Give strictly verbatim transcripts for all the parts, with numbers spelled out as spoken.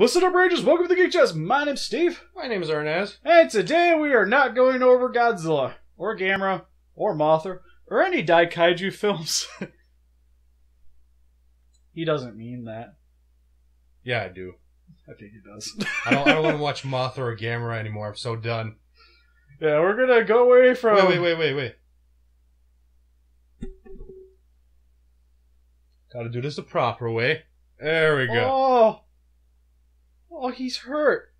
Listen up, Rangers. Welcome to the Geek Chest. My name's Steve. My name is Ernaz. And today we are not going over Godzilla, or Gamera, or Mothra, or any Daikaiju films. He doesn't mean that. Yeah, I do. I think he does. I don't, I don't want to watch Mothra or Gamera anymore. I'm so done. Yeah, we're going to go away from... Wait, wait, wait, wait, wait. Gotta do this the proper way. There we go. Oh! Oh, he's hurt.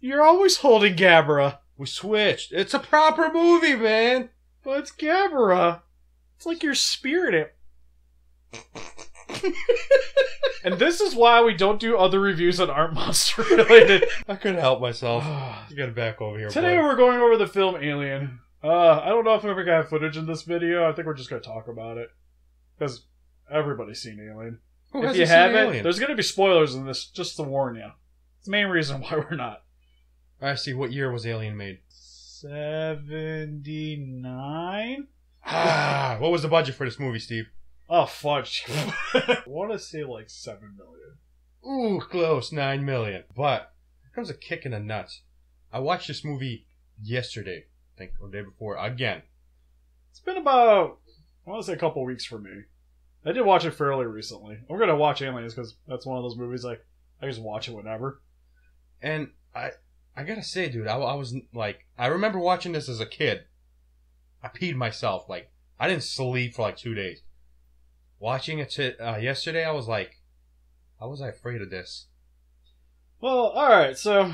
You're always holding Gabra. We switched. It's a proper movie, man. But it's Gabra. It's like your spirit. And this is why we don't do other reviews that aren't monster related. I couldn't help myself. You gotta back over here. Today boy. We're going over the film Alien. Uh, I don't know if we ever got footage in this video. I think we're just gonna talk about it. Because everybody's seen Alien. Who if you haven't, there's going to be spoilers in this, just to warn you. It's the main reason why we're not. I see. What year was Alien made? seventy-nine? Ah, what was the budget for this movie, Steve? Oh, fudge. I want to say like seven million. Ooh, close. nine million. But here comes a kick in the nuts. I watched this movie yesterday, I think, or the day before, again. It's been about, I want to say a couple weeks for me. I did watch it fairly recently. I'm going to watch Aliens because that's one of those movies like I just watch it whenever. And I I got to say, dude, I, I was like, I remember watching this as a kid. I peed myself. Like, I didn't sleep for like two days. Watching it t uh, yesterday, I was like, how was I afraid of this? Well, alright, so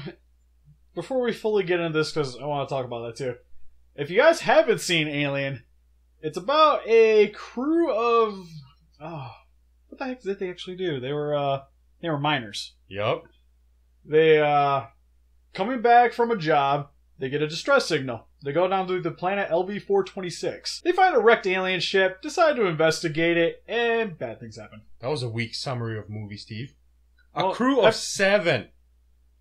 before we fully get into this, because I want to talk about that too. If you guys haven't seen Alien, it's about a crew of... Oh, what the heck did they actually do? They were, uh, they were miners. Yup. They, uh, coming back from a job, they get a distress signal. They go down to the planet L V four twenty-six. They find a wrecked alien ship, decide to investigate it, and bad things happen. That was a weak summary of movie, Steve. A well, crew of I've... seven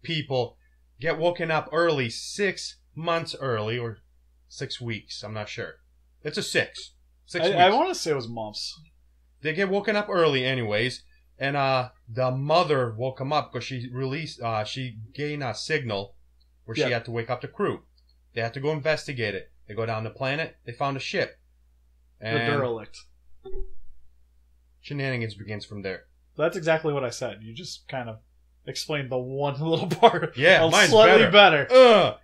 people get woken up early, six months early, or six weeks, I'm not sure. It's a six. Six I, weeks. I want to say it was months. They get woken up early anyways, and uh, the mother woke them up because she released, uh, she gained a signal where yep. she had to wake up the crew. They had to go investigate it. They go down the planet. They found a ship. And the derelict. Shenanigans begins from there. That's exactly what I said. You just kind of explained the one little part. Yeah, mine's slightly better. better.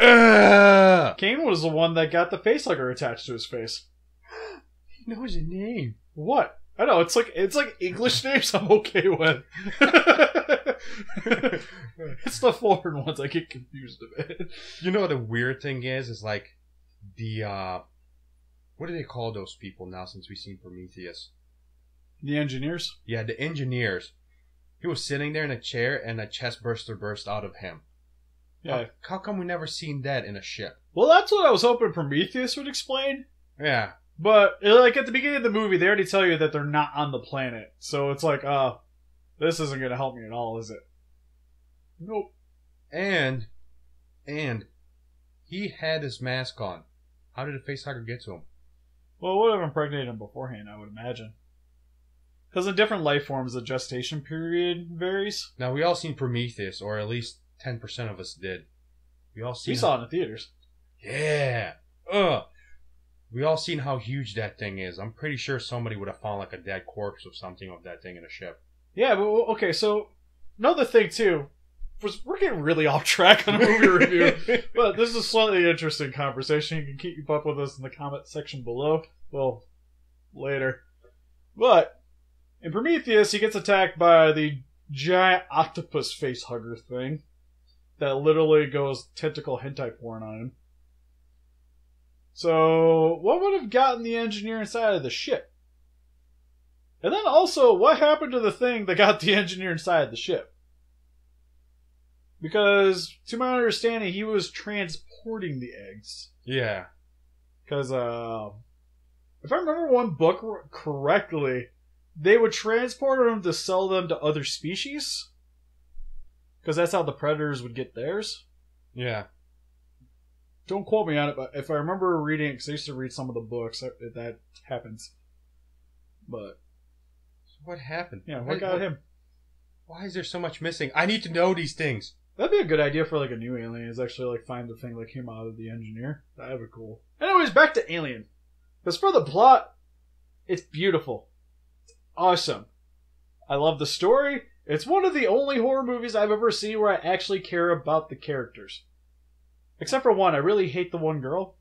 Ugh. Ugh. Kane was the one that got the facehugger attached to his face. He knows your name. What? I know, it's like it's like English names I'm okay with. It's the foreign ones I get confused a bit. You know what the weird thing is? Is like the uh what do they call those people now since we've seen Prometheus? The engineers? Yeah, the engineers. He was sitting there in a chair and a chest burster burst out of him. Yeah. How, how come we never seen that in a ship? Well, that's what I was hoping Prometheus would explain. Yeah. But, like, at the beginning of the movie, they already tell you that they're not on the planet. So it's like, uh, this isn't going to help me at all, is it? Nope. And, and, he had his mask on. How did a facehugger get to him? Well, it would have impregnated him beforehand, I would imagine. Because in different life forms, the gestation period varies. Now, we all seen Prometheus, or at least ten percent of us did. We all seen We saw it in the theaters. Yeah. Ugh. We all seen how huge that thing is. I'm pretty sure somebody would have found like a dead corpse of something of that thing in a ship. Yeah, but okay, so another thing too, was we're getting really off track on a movie review, but this is a slightly interesting conversation. You can keep up with us in the comment section below. Well, later. But in Prometheus, he gets attacked by the giant octopus face hugger thing that literally goes tentacle hentai porn on him. So, what would have gotten the engineer inside of the ship? And then also, what happened to the thing that got the engineer inside of the ship? Because, to my understanding, he was transporting the eggs. Yeah. Because, uh, if I remember one book correctly, they would transport them to sell them to other species. Because that's how the predators would get theirs. Yeah. Don't quote me on it, but if I remember reading, because I used to read some of the books, that, that happens. But. What happened? Yeah, what I, got I, him? why is there so much missing? I need to know these things. That'd be a good idea for like a new Alien, is actually like find the thing that came out of the engineer. That'd be cool. Anyways, back to Alien. As for the plot, it's beautiful. It's awesome. I love the story. It's one of the only horror movies I've ever seen where I actually care about the characters. Except for one. I really hate the one girl.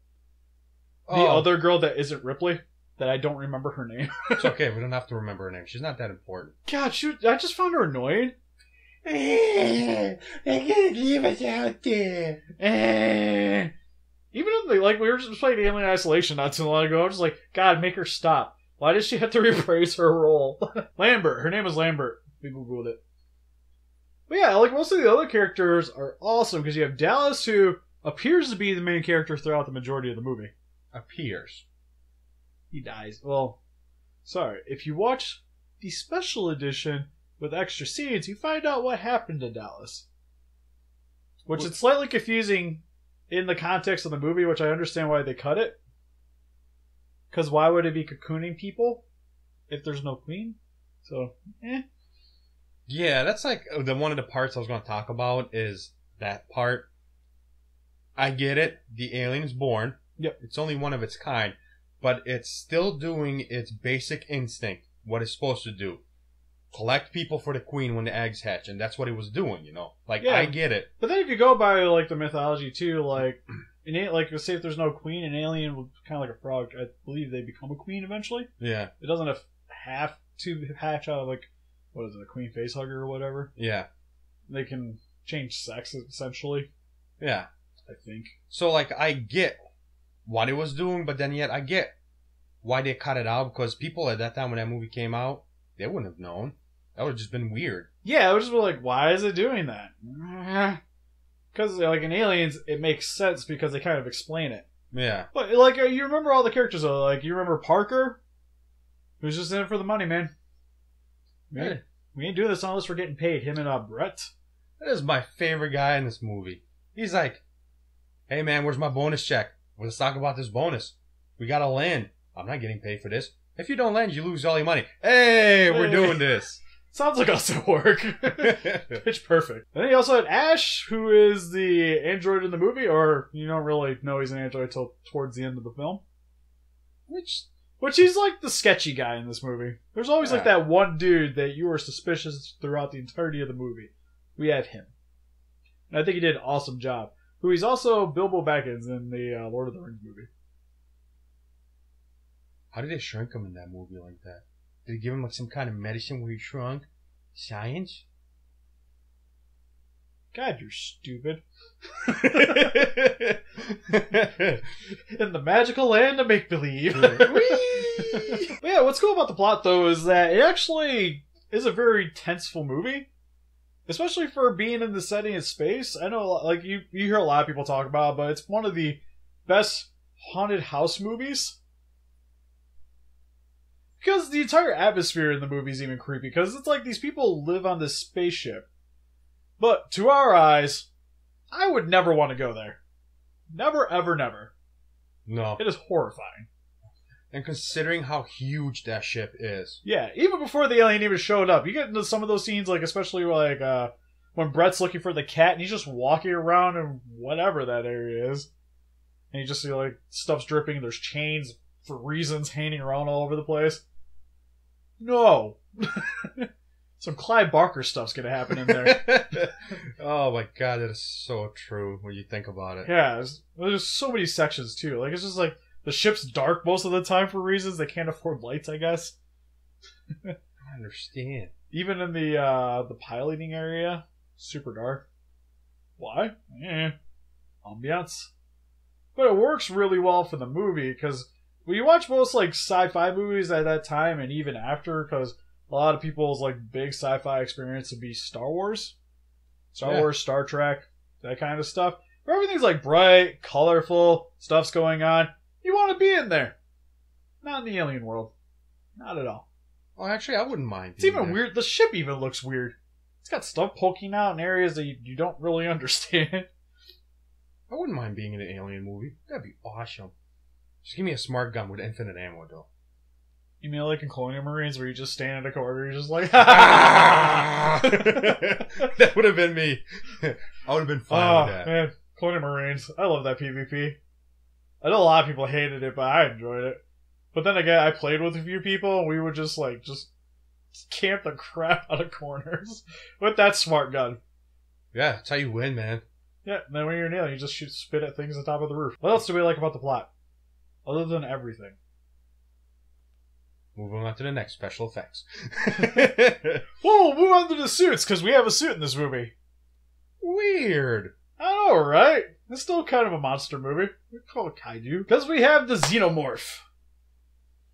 The oh. other girl that isn't Ripley. That I don't remember her name. It's okay. We don't have to remember her name. She's not that important. God, shoot. I just found her annoying. I can't leave us out there. Even if they, like, we were just playing Alien Isolation not too long ago, I was just like, God, make her stop. Why does she have to rephrase her role? Lambert. Her name is Lambert. We Googled it. But yeah, like, most of the other characters are awesome, because you have Dallas, who appears to be the main character throughout the majority of the movie. Appears. He dies. Well, sorry. If you watch the special edition with extra scenes, you find out what happened to Dallas. Which well, is slightly confusing in the context of the movie, which I understand why they cut it. Because why would it be cocooning people if there's no queen? So, eh. Yeah, that's like the one of the parts I was going to talk about is that part. I get it. The alien's born. Yep. It's only one of its kind. But it's still doing its basic instinct, what it's supposed to do. Collect people for the queen when the eggs hatch, and that's what it was doing, you know? Like, yeah, I get it. But then if you go by, like, the mythology, too, like, an, like, let's say if there's no queen, an alien will kind of like a frog. I believe they become a queen eventually. Yeah. It doesn't have, have to hatch out of, like, what is it, a queen facehugger or whatever? Yeah. They can change sex, essentially. Yeah. I think. So, like, I get what it was doing, but then yet I get why they cut it out, because people at that time when that movie came out, they wouldn't have known. That would have just been weird. Yeah, it would just be like, why is it doing that? Because like in Aliens, it makes sense because they kind of explain it. Yeah. But like you remember all the characters though. Like you remember Parker, who's just in it for the money, man. We, yeah. ain't, we ain't doing this unless we're getting paid. Him and uh, Brett. That is my favorite guy in this movie. He's like, hey man, where's my bonus check? Let's talk about this bonus. We gotta land. I'm not getting paid for this. If you don't land, you lose all your money. Hey, we're doing this. Sounds like us at work. Pitch perfect. And then you also had Ash, who is the android in the movie, or you don't really know he's an android till towards the end of the film. Which, which he's like the sketchy guy in this movie. There's always all like right. that one dude that you were suspicious throughout the entirety of the movie. We have him, and I think he did an awesome job. Who he's also Bilbo Baggins in the uh, Lord of the Rings movie. How did they shrink him in that movie like that? Did they give him like some kind of medicine where he shrunk? Science? God, you're stupid. In the magical land of make-believe. Yeah, what's cool about the plot, though, is that it actually is a very tenseful movie. Especially for being in the setting of space. I know, like, you, you hear a lot of people talk about it, but it's one of the best haunted house movies. Because the entire atmosphere in the movie is even creepy, because it's like these people live on this spaceship. But, to our eyes, I would never want to go there. Never, ever, never. No. It is horrifying. And considering how huge that ship is. Yeah, even before the alien even showed up. You get into some of those scenes, like especially like uh, when Brett's looking for the cat and he's just walking around in whatever that area is. And you just see like stuff's dripping and there's chains for reasons hanging around all over the place. No. Some Clive Barker stuff's going to happen in there. Oh my god, that is so true when you think about it. Yeah, there's, there's so many sections too. Like it's just like the ship's dark most of the time for reasons they can't afford lights, I guess. I understand. Even in the uh, the piloting area, super dark. Why? Eh. Ambiance. But it works really well for the movie, because when you watch most like sci-fi movies at that time and even after, because a lot of people's like big sci-fi experience would be Star Wars. Star yeah. Wars, Star Trek, that kind of stuff. Where everything's like bright, colorful, stuff's going on. You want to be in there. Not in the alien world. Not at all. Well, actually, I wouldn't mind. It's even there. Weird. The ship even looks weird. It's got stuff poking out in areas that you, you don't really understand. I wouldn't mind being in an alien movie. That'd be awesome. Just give me a smart gun with infinite ammo, though. You mean like in Colonial Marines where you just stand at a corner, you're just like, ah! That would have been me. I would have been fine oh, with that. Man. Colonial Marines. I love that PvP. I know a lot of people hated it, but I enjoyed it. But then again, I played with a few people, and we would just like, just camp the crap out of corners with that smart gun. Yeah, that's how you win, man. Yeah, and then when you're nailing, you just shoot spit at things on top of the roof. What else do we like about the plot? Other than everything. Moving on to the next special effects. Whoa, move on to the suits, because we have a suit in this movie. Weird. I know, right? It's still kind of a monster movie. We call it Kaiju. Because we have the Xenomorph.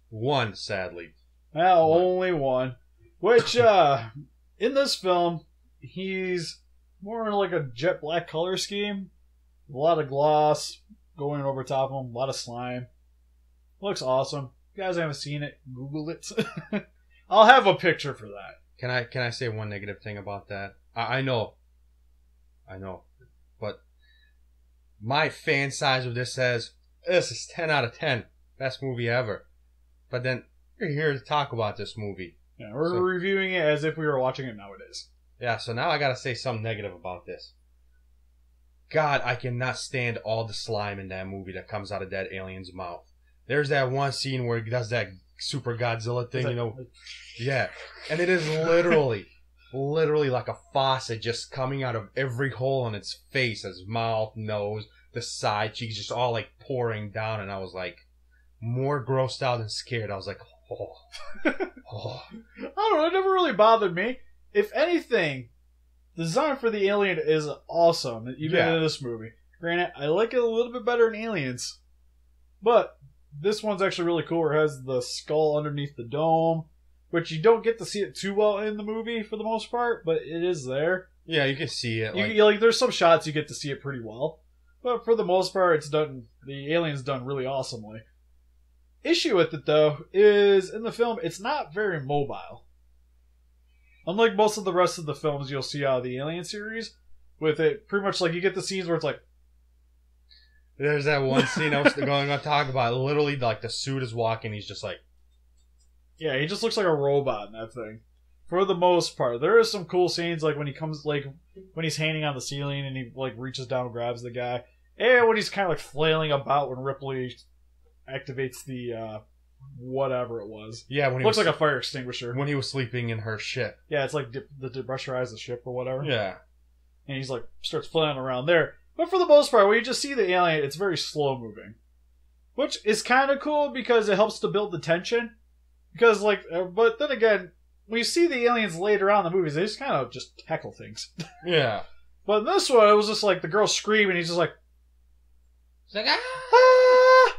One, sadly. Well, one. Only one. Which, uh, in this film, he's more in like a jet black color scheme. A lot of gloss going over top of him. A lot of slime. Looks awesome. You guys haven't seen it, Google it. I'll have a picture for that. Can I can I say one negative thing about that? I, I know. I know. But my fan size of this says, this is ten out of ten. Best movie ever. But then, you're here to talk about this movie. Yeah, we're so, reviewing it as if we were watching it nowadays. Yeah, so now I gotta say something negative about this. God, I cannot stand all the slime in that movie that comes out of that alien's mouth. There's that one scene where he does that super Godzilla thing, that, you know. Like, yeah. And it is literally, literally like a faucet just coming out of every hole in its face. His mouth, nose, the side cheeks, just all like pouring down. And I was like, more grossed out than scared. I was like, oh. oh. I don't know. It never really bothered me. If anything, the design for the alien is awesome, even yeah. in this movie. Granted, I like it a little bit better in Aliens. But this one's actually really cool where it has the skull underneath the dome, which you don't get to see it too well in the movie for the most part, but it is there. Yeah, you can see it. You, like, like there's some shots you get to see it pretty well, but for the most part, it's done. The alien's done really awesomely. Issue with it, though, is in the film, it's not very mobile. Unlike most of the rest of the films you'll see out of the Alien series, with it pretty much like you get the scenes where it's like, there's that one scene I was going to talk about. Literally, like, the suit is walking. He's just like... Yeah, he just looks like a robot in that thing. For the most part. There is some cool scenes, like, when he comes, like, when he's hanging on the ceiling and he, like, reaches down and grabs the guy. And when he's kind of, like, flailing about when Ripley activates the, uh, whatever it was. Yeah, when he looks was, like a fire extinguisher. When he was sleeping in her ship. Yeah, it's like dip, the depressurize the ship or whatever. Yeah. And he's, like, starts flailing around there. But for the most part, when you just see the alien, it's very slow-moving. Which is kind of cool because it helps to build the tension. Because, like, but then again, when you see the aliens later on in the movies, they just kind of just tackle things. Yeah. But in this one, it was just like the girl screaming, and he's just like... It's like, ah!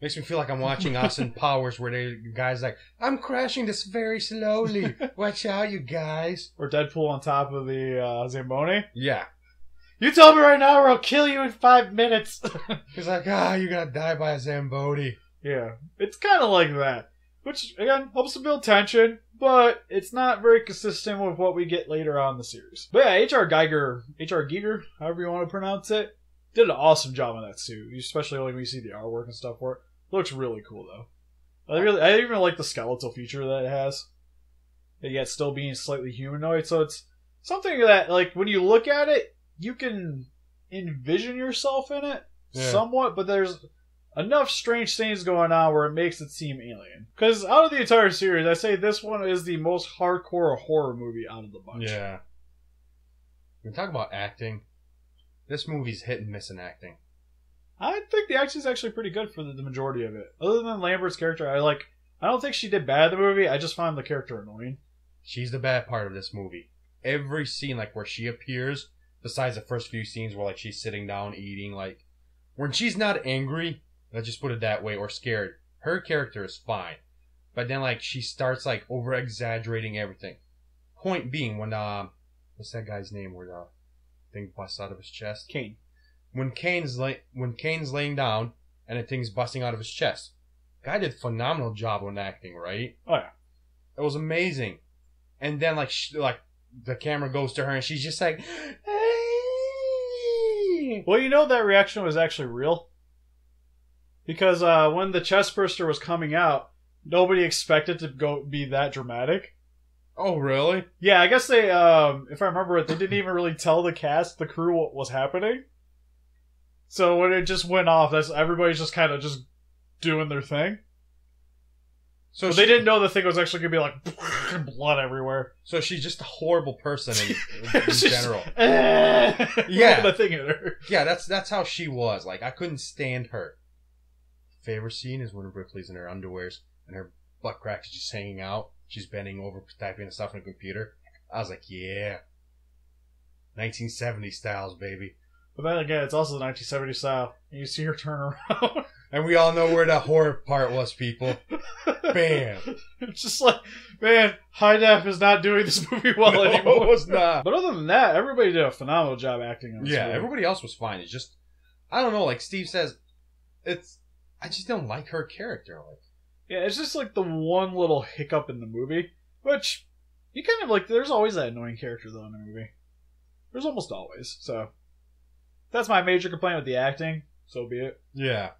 Makes me feel like I'm watching Austin Powers, where the guy's like, I'm crashing this very slowly. Watch out, you guys. Or Deadpool on top of the uh, Zamboni. Yeah. You tell me right now or I'll kill you in five minutes. He's like, ah, oh, you're going to die by a Zamboni. Yeah, it's kind of like that. Which, again, helps to build tension, but it's not very consistent with what we get later on in the series. But yeah, H R Geiger, H R Geiger, however you want to pronounce it, did an awesome job on that suit. Especially like when you see the artwork and stuff for it. Looks really cool, though. I, really, I even like the skeletal feature that it has. But yet still being slightly humanoid, so it's something that, like, when you look at it, you can envision yourself in it yeah. somewhat, but there's enough strange things going on where it makes it seem alien. Because out of the entire series, I say this one is the most hardcore horror movie out of the bunch. Yeah. When we talk about acting, this movie's hit and miss in acting. I think the acting's actually pretty good for the, the majority of it. Other than Lambert's character, I like. I don't think she did bad in the movie. I just found the character annoying. She's the bad part of this movie. Every scene, like where she appears. Besides the first few scenes where, like, she's sitting down, eating, like... When she's not angry, let's just put it that way, or scared, her character is fine. But then, like, she starts, like, over-exaggerating everything. Point being, when, um... What's that guy's name where the thing busts out of his chest? Kane. When Kane's, lay when Kane's laying down, and the thing's busting out of his chest. Guy did a phenomenal job on acting, right? Oh, yeah. It was amazing. And then, like, she, like the camera goes to her, and she's just like... Well, you know that reaction was actually real? Because uh, when the chestburster was coming out, nobody expected to go be that dramatic. Oh, really? Yeah, I guess they, um, if I remember it, they didn't even really tell the cast, the crew, what was happening. So when it just went off, that's everybody's just kind of just doing their thing. So, so they didn't know the thing was actually going to be like, blood everywhere. So she's just a horrible person in, in general. Just, eh, yeah. The thing in her. Yeah, that's, that's how she was. Like, I couldn't stand her. Favorite scene is when Ripley's in her underwears and her butt crack is just hanging out. She's bending over, typing and stuff on a computer. I was like, yeah. nineteen seventies styles, baby. But then again, it's also the nineteen seventies style. And you see her turn around. And we all know where the horror part was, people. Bam. It's just like, man, High Def is not doing this movie well no, anymore. It was not. But other than that, everybody did a phenomenal job acting on this Yeah, movie. Everybody else was fine. It's just, I don't know, like Steve says, it's, I just don't like her character, like. Yeah, it's just like the one little hiccup in the movie, which you kind of like. There's always that annoying character though in a movie. There's almost always. So that's my major complaint with the acting. So be it. Yeah.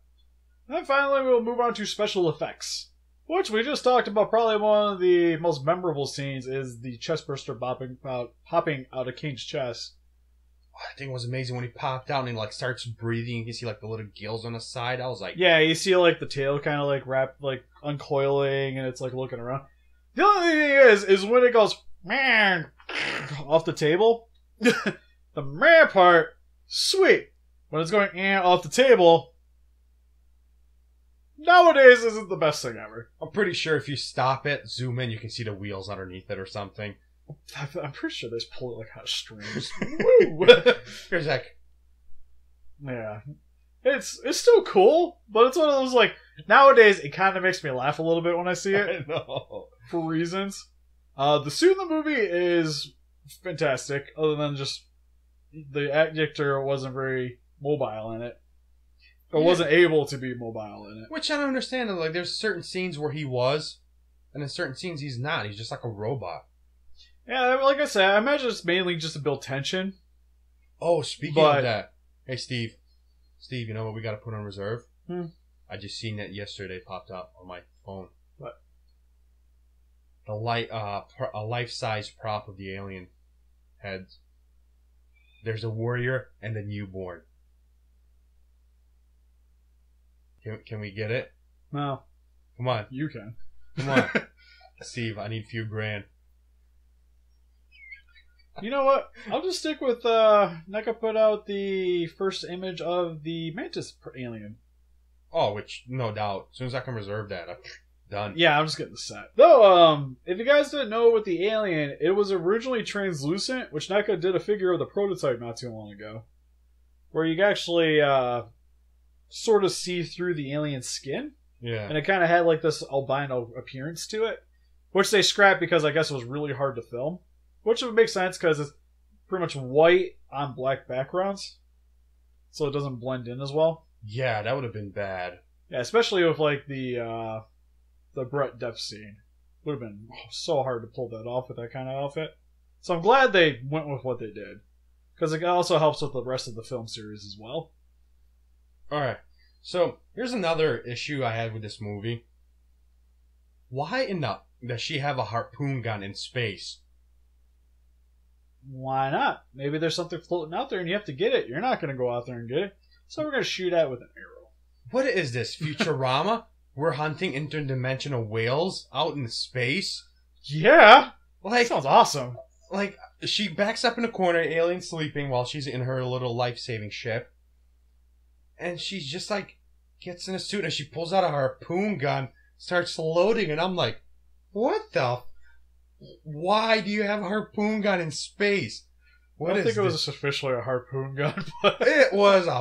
And then finally, we'll move on to special effects, which we just talked about. Probably one of the most memorable scenes is the chestburster popping out, popping out of King's chest. That thing was amazing when he popped out and he like starts breathing. You can see like the little gills on the side. I was like, yeah, you see like the tail kind of like wrap, like uncoiling, and it's like looking around. The only thing is, is when it goes man off the table, the man part sweet. When it's going eh, off the table, nowadays isn't the best thing ever. I'm pretty sure if you stop it, zoom in, you can see the wheels underneath it or something. I'm pretty sure they just pull it like out of strings. Woo! Here's that. Yeah. It's it's still cool, but it's one of those like nowadays it kind of makes me laugh a little bit when I see it. I know. For reasons. Uh, the suit in the movie is fantastic, other than just the actor wasn't very mobile in it. Or yeah. wasn't able to be mobile in it. Which I don't understand. Like there's certain scenes where he was, and in certain scenes he's not. He's just like a robot. Yeah, like I said, I imagine it's mainly just to build tension. Oh, speaking but, of that. Hey, Steve. Steve, you know what we got to put on reserve? Hmm? I just seen that yesterday popped up on my phone. What? The light, uh, a life-size prop of the alien heads. There's a warrior and a newborn. Can, can we get it? No. Come on. You can. Come on. Steve, I need a few grand. You know what? I'll just stick with, uh, NECA put out the first image of the Mantis alien. Oh, which, no doubt. As soon as I can reserve that, I'm done. Yeah, I'm just getting the set. Though, um, if you guys didn't know with the alien, it was originally translucent, which NECA did a figure of the prototype not too long ago. Where you actually, uh, sort of see through the alien's skin. Yeah. And it kind of had, like, this albino appearance to it. Which they scrapped because I guess it was really hard to film. Which would make sense because it's pretty much white on black backgrounds. So it doesn't blend in as well. Yeah, that would have been bad. Yeah, especially with like the uh, the Brett Depp scene. Would have been oh, so hard to pull that off with that kind of outfit. So I'm glad they went with what they did. Because it also helps with the rest of the film series as well. Alright, so here's another issue I had with this movie. Why in the does she have a harpoon gun in space? Why not? Maybe there's something floating out there and you have to get it. You're not going to go out there and get it. So we're going to shoot at it with an arrow. What is this, Futurama? We're hunting interdimensional whales out in space? Yeah. Like, that sounds awesome. Like, she backs up in a corner, alien sleeping while she's in her little life-saving ship. And she's just like, gets in a suit and she pulls out a harpoon gun, starts loading, and I'm like, what the... Why do you have a harpoon gun in space? What I don't is think it this? was officially a harpoon gun, but... It was a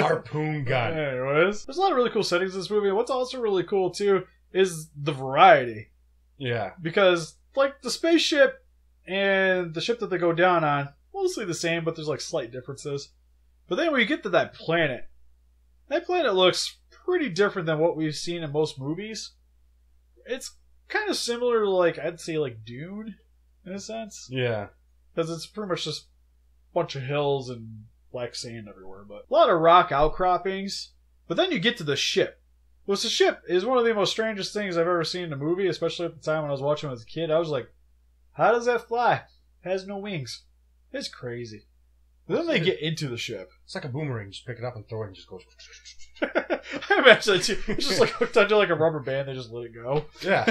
harpoon gun. Anyways, there's a lot of really cool settings in this movie. What's also really cool, too, is the variety. Yeah. Because, like, the spaceship and the ship that they go down on, mostly the same, but there's, like, slight differences. But then when you get to that planet, that planet looks pretty different than what we've seen in most movies. It's... kind of similar to, like, I'd say, like, Dune, in a sense. Yeah. Because it's pretty much just a bunch of hills and black sand everywhere. But a lot of rock outcroppings. But then you get to the ship, was the ship. It was one of the most strangest things I've ever seen in a movie, especially at the time when I was watching it as a kid. I was like, how does that fly? It has no wings. It's crazy. Then they get into the ship. It's like a boomerang. Just pick it up and throw it and just goes. I imagine it's just like hooked onto like a rubber band. They just let it go. Yeah.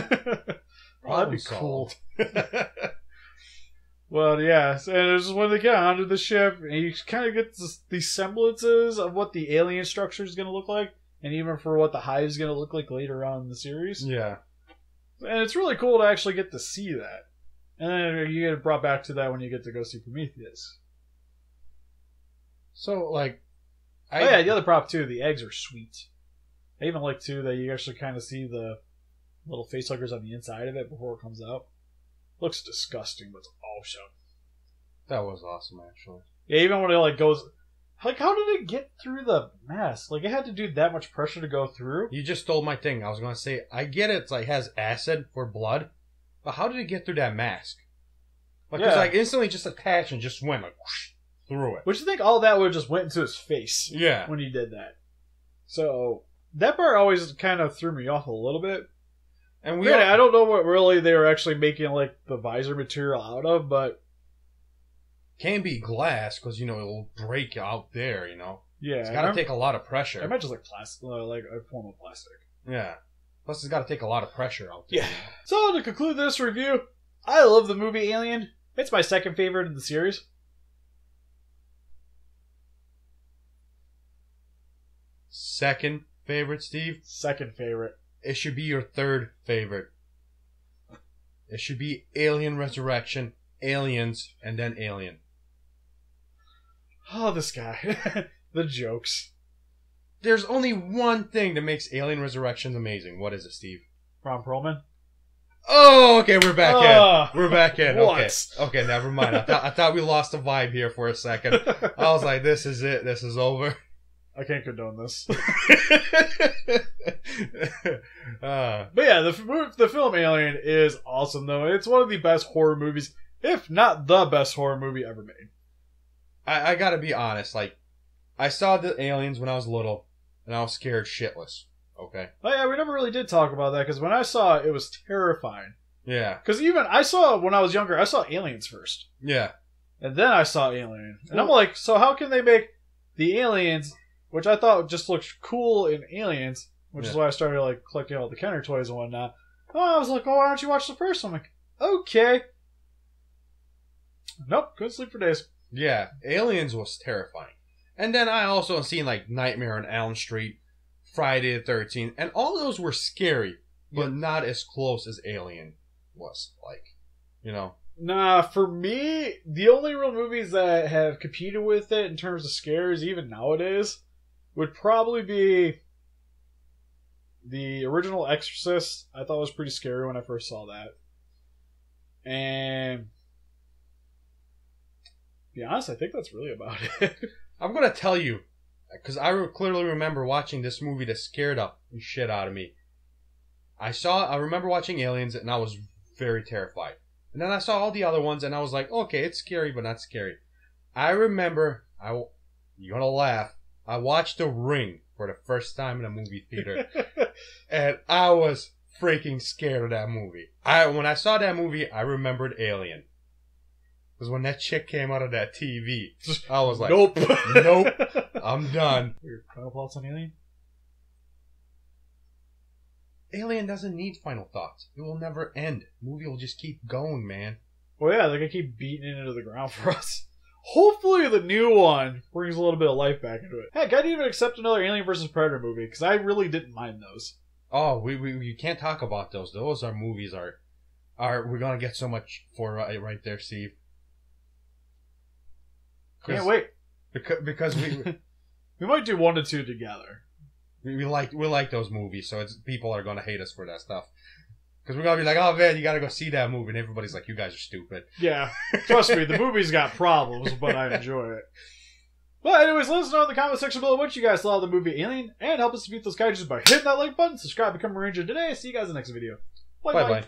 Well, that'd be cool. Well, yeah. So, and it's just when they get onto the ship, and you kind of get this, these semblances of what the alien structure is going to look like, and even for what the hive is going to look like later on in the series. Yeah. And it's really cool to actually get to see that. And then you get brought back to that when you get to go see Prometheus. So, like... I, oh, yeah, the other prop, too. The eggs are sweet. I even like, too, that you actually kind of see the little face huggers on the inside of it before it comes out. Looks disgusting, but it's awesome. That was awesome, actually. Yeah, even when it, like, goes... Like, how did it get through the mask? Like, it had to do that much pressure to go through? You just stole my thing. I was going to say, I get it. It's like, it has acid or blood. But how did it get through that mask? Like, yeah. It's like, instantly just attached and just went, like, whoosh. Through it. Which you think all that would have just went into his face. Yeah. When he did that. So, that part always kind of threw me off a little bit. And we, yeah, all... I don't know what really they were actually making, like, the visor material out of, but... Can be glass, because, you know, it'll break out there, you know? Yeah. It's gotta take a lot of pressure. I imagine it's like plastic, like a form of plastic. Yeah. Plus, it's gotta take a lot of pressure out there. Yeah. So, to conclude this review, I love the movie Alien. It's my second favorite in the series. Second favorite, Steve? Second favorite. It should be your third favorite. It should be Alien Resurrection, Aliens, and then Alien. Oh, this guy. The jokes. There's only one thing that makes Alien Resurrection amazing. What is it, Steve? Ron Perlman? Oh, okay, we're back uh, in. We're back in. What? Okay, okay, never mind. I, th I thought we lost the vibe here for a second. I was like, this is it. This is over. I can't condone this. uh, but yeah, the, the film Alien is awesome, though. It's one of the best horror movies, if not the best horror movie ever made. I, I gotta be honest. Like, I saw the Aliens when I was little, and I was scared shitless. Okay? Oh, yeah, we never really did talk about that, because when I saw it, it was terrifying. Yeah. Because even, I saw, when I was younger, I saw Aliens first. Yeah. And then I saw Alien. And well, I'm like, so how can they make the Aliens... Which I thought just looked cool in Aliens, which yeah. is why I started like collecting all the Kenner toys and whatnot. Oh, I was like, oh, why don't you watch the first one? I'm like, okay. Nope, couldn't sleep for days. Yeah, Aliens was terrifying. And then I also have seen like Nightmare on Elm Street, Friday the Thirteenth, and all those were scary, but yeah. not as close as Alien was. Like, you know. Nah, for me, the only real movies that have competed with it in terms of scares, even nowadays... would probably be the original Exorcist. I thought it was pretty scary when I first saw that. And to be honest, I think that's really about it. I'm going to tell you, because I re clearly remember watching this movie that scared up the shit out of me. I saw, I remember watching Aliens and I was very terrified. And then I saw all the other ones and I was like, okay, it's scary, but not scary. I remember, I w you're going to laugh. I watched The Ring for the first time in a movie theater, and I was freaking scared of that movie. I when I saw that movie, I remembered Alien. Because when that chick came out of that T V, I was like, nope, nope, I'm done. Your final thoughts on Alien? Alien doesn't need final thoughts. It will never end. The movie will just keep going, man. Well, yeah, they're going to keep beating it into the ground for us. Hopefully the new one brings a little bit of life back into it. Heck, I didn't even accept another Alien versus Predator movie, because I really didn't mind those. Oh, we, we you can't talk about those. Those are movies are, are we're going to get so much for right, right there, Steve. Can't wait. Because, because we... we might do one to two together. We, we, like, we like those movies, so it's people are going to hate us for that stuff. Because we're going to be like, oh, man, you got to go see that movie. And everybody's like, you guys are stupid. Yeah. Trust me, the movie's got problems, but I enjoy it. But anyways, let us know in the comment section below what you guys thought of the movie Alien. And help us defeat those kaijus by hitting that like button. Subscribe, become a ranger today. See you guys in the next video. Bye-bye.